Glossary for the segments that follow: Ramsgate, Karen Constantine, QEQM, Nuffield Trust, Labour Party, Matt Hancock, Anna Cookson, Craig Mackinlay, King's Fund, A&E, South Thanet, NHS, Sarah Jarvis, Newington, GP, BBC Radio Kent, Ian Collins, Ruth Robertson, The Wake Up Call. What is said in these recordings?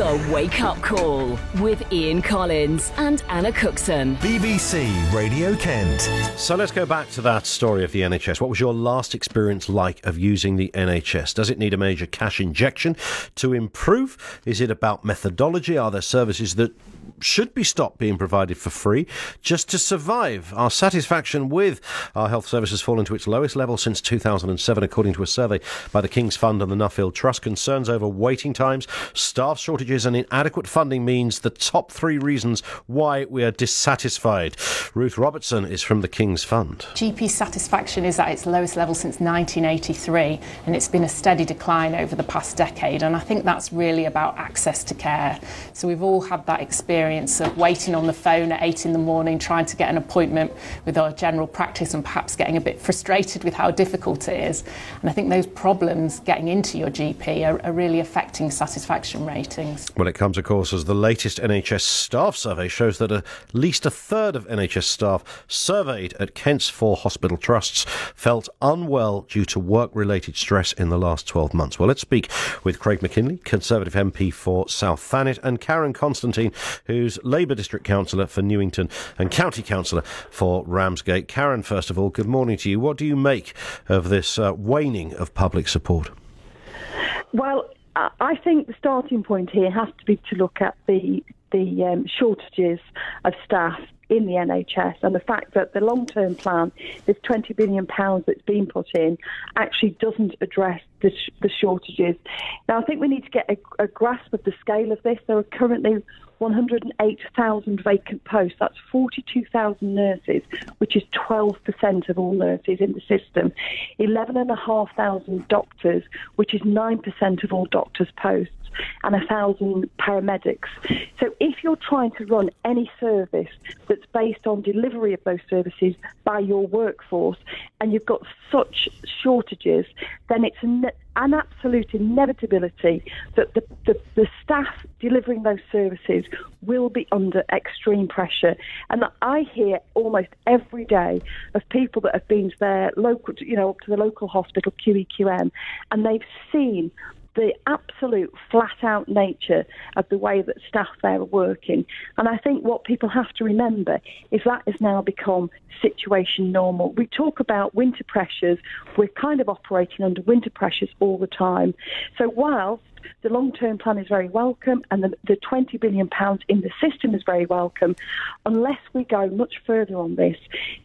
The Wake Up Call with Ian Collins and Anna Cookson. BBC Radio Kent. So let's go back to that story of the NHS. What was your last experience like of using the NHS? Does it need a major cash injection to improve? Is it about methodology? Are there services that should be stopped being provided for free just to survive? Our satisfaction with our health services fallen to its lowest level since 2007, according to a survey by the King's Fund and the Nuffield Trust. Concerns over waiting times, staff shortages and inadequate funding means the top three reasons why we are dissatisfied. Ruth Robertson is from the King's Fund. GP satisfaction is at its lowest level since 1983, and it's been a steady decline over the past decade, and I think that's really about access to care. So we've all had that experience of waiting on the phone at 8 in the morning trying to get an appointment with our general practice, and perhaps getting a bit frustrated with how difficult it is. And I think those problems getting into your GP are really affecting satisfaction ratings. Well, it comes, of course, as the latest NHS staff survey shows that at least a third of NHS staff surveyed at Kent's 4 hospital trusts felt unwell due to work-related stress in the last 12 months. Well, let's speak with Craig Mackinlay, Conservative MP for South Thanet, and Karen Constantine, who's Labour District Councillor for Newington and County Councillor for Ramsgate. Karen, first of all, good morning to you. What do you make of this waning of public support? Well, I think the starting point here has to be to look at the shortages of staff in the NHS, and the fact that the long-term plan, this £20 billion that's been put in, actually doesn't address the shortages. Now, I think we need to get a grasp of the scale of this. There are currently 108,000 vacant posts. That's 42,000 nurses, which is 12% of all nurses in the system. 11,500 doctors, which is 9% of all doctors' posts, and 1,000 paramedics. So if you're trying to run any service that's based on delivery of those services by your workforce, and you've got such shortages, then it's an absolute inevitability that the staff delivering those services will be under extreme pressure. And I hear almost every day of people that have been to their local, up to the local hospital, QEQM, and they've seen the absolute flat-out nature of the way that staff there are working. And I think what people have to remember is that has now become situation normal. We talk about winter pressures. We're kind of operating under winter pressures all the time. So whilst the long-term plan is very welcome, and the £20 billion in the system is very welcome, unless we go much further on this,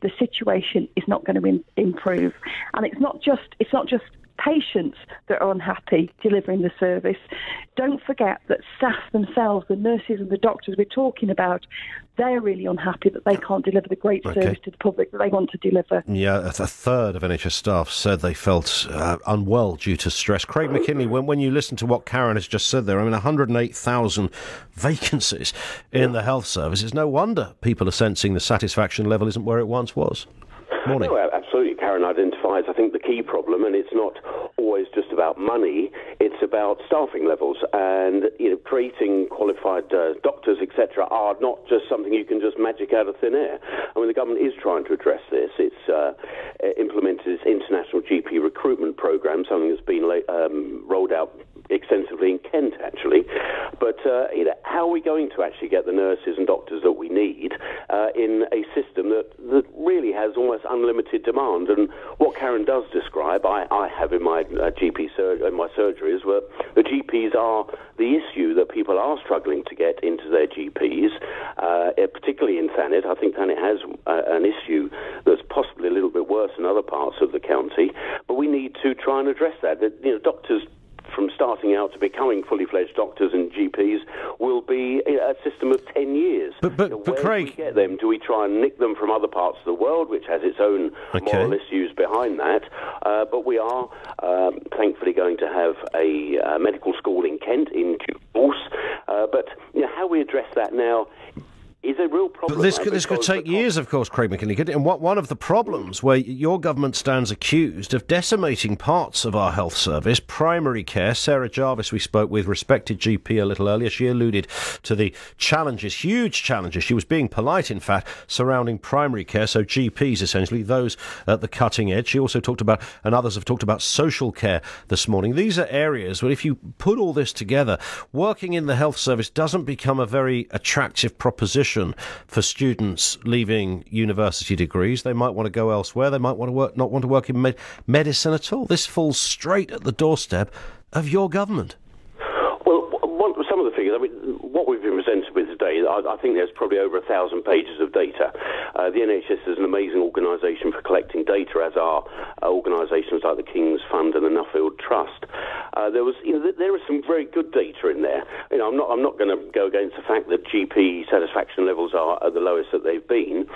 the situation is not going to improve. And it's not just patients that are unhappy delivering the service. Don't forget that staff themselves, the nurses and the doctors we're talking about, they're really unhappy that they can't deliver the great service to the public that they want to deliver. Yeah, a third of NHS staff said they felt unwell due to stress. Craig Mackinlay, when you listen to what Karen has just said there, I mean, 108,000 vacancies in the health service. It's no wonder people are sensing the satisfaction level isn't where it once was. Morning. No, absolutely, Karen identifies, I think, the key problem, and it's not always just about money, it's about staffing levels, and creating qualified doctors, etc., are not just something you can just magic out of thin air. I mean, the government is trying to address this. It's implemented its international GP recruitment program, something that's been rolled out extensively in Kent, actually. But how are we going to actually get the nurses and doctors that we need in a system that really has almost unlimited demand? And what Karen does describe, I have in my my surgeries, where the GPs are the issue, that people are struggling to get into their GPs, particularly in Thanet. I think Thanet has an issue that's possibly a little bit worse in other parts of the county, but we need to try and address that. Doctors, from starting out to becoming fully fledged doctors and GPs, will be a system of 10 years. But Craig, do we get them? Do we try and nick them from other parts of the world, which has its own moral issues behind that? But we are thankfully going to have a medical school in Kent in due course. But how we address that now is a real problem. But this could take years, of course, Craig Mackinlay, could it? And one of the problems where your government stands accused of decimating parts of our health service, primary care. Sarah Jarvis, we spoke with, respected GP, a little earlier. She alluded to the challenges, huge challenges. She was being polite, in fact, surrounding primary care, so GPs, essentially, those at the cutting edge. She also talked about, and others have talked about, social care this morning. These are areas where, if you put all this together, working in the health service doesn't become a very attractive proposition for students leaving university degrees. They might want to go elsewhere. They might want to work, not want to work in medicine at all. This falls straight at the doorstep of your government. Well, some of the figures, I mean, what we've been presented with today, I think there's probably over 1,000 pages of data. The NHS is an amazing organisation for collecting data, as are organisations like the King's Fund and the Nuffield Trust. There was some very good data in there. You know, I'm not going to go against the fact that GP satisfaction levels are at the lowest that they've been.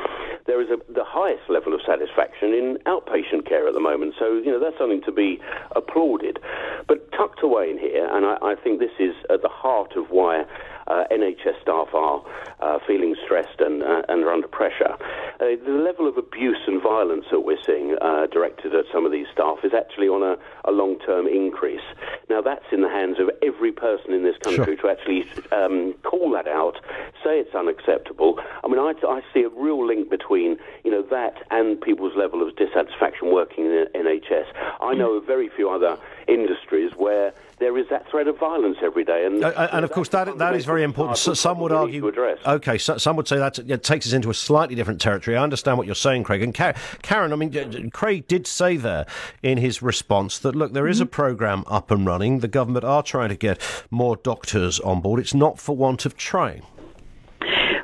There is the highest level of satisfaction in outpatient care at the moment. So, you know, that's something to be applauded. But tucked away in here, and I think this is at the heart of why NHS staff are feeling stressed and are under pressure. The level of abuse and violence that we're seeing directed at some of these staff is actually on a long-term increase. Now, that's in the hands of every person in this country to actually call that out, say it's unacceptable. I mean, I see a real link between, you know, that and people's level of dissatisfaction working in the NHS. I know of very few other industries where there is that threat of violence every day, and of course that is very important. So some would argue, okay, so some would say that it takes us into a slightly different territory. I understand what you're saying, Craig, and Karen. I mean, Craig did say there in his response that look, there is a programme up and running. The government are trying to get more doctors on board. It's not for want of trying.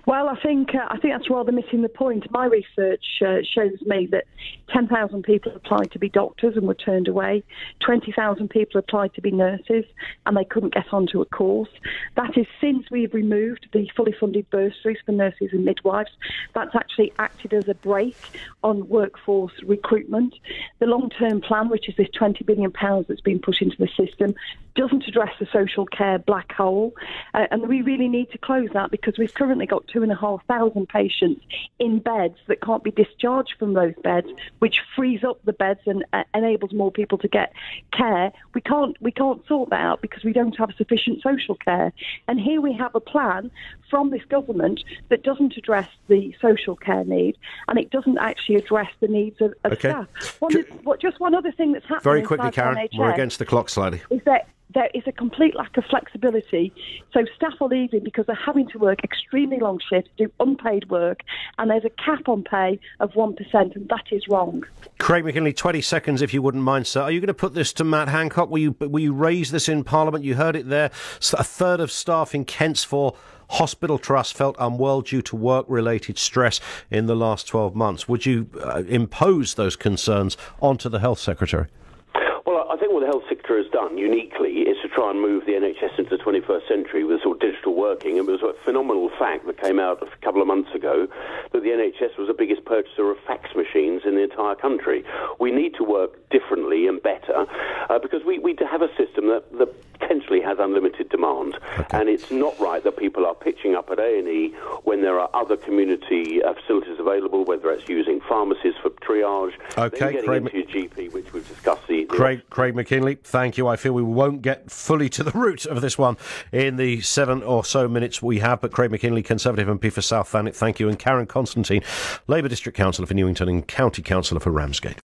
Well, I think that's rather missing the point. My research shows me that 10,000 people applied to be doctors and were turned away. 20,000 people applied to be nurses and they couldn't get onto a course. That is since we've removed the fully funded bursaries for nurses and midwives. That's actually acted as a brake on workforce recruitment. The long-term plan, which is this £20 billion that's been put into the system, doesn't address the social care black hole. And we really need to close that because we've currently got 2,500 patients in beds that can't be discharged from those beds, which frees up the beds and enables more people to get care. We can't sort that out because we don't have sufficient social care. And here we have a plan from this government that doesn't address the social care need, and it doesn't actually address the needs of staff. Just one other thing that's happening. Very quickly, Karen, NHS, we're against the clock slightly. Is that there is a complete lack of flexibility, so staff are leaving because they're having to work extremely long shifts, do unpaid work, and there's a cap on pay of 1%, and that is wrong. Craig Mackinlay, 20 seconds, if you wouldn't mind, sir. Are you going to put this to Matt Hancock? Will you raise this in Parliament? You heard it there. A third of staff in Kent's for Hospital Trust felt unwell due to work-related stress in the last 12 months. Would you impose those concerns onto the Health Secretary? Well, I think what the Health Secretary has done uniquely is to try and move the NHS into the 21st century with sort of digital working. And it was a phenomenal fact that came out a couple of months ago that the NHS was the biggest purchaser of fax machines in the entire country. We need to work differently and better because we have a system that potentially has unlimited demand. Okay. And it's not right that people are pitching up at A&E when there are other community facilities available, whether it's using pharmacies for triage, okay, then getting into your GP, which we've discussed. Craig Mackinlay, thank you. I feel we won't get fully to the root of this one in the 7 or so minutes we have, but Craig Mackinlay, Conservative MP for South Thanet, thank you, and Karen Constantine, Labour District Councillor for Newington and County Councillor for Ramsgate.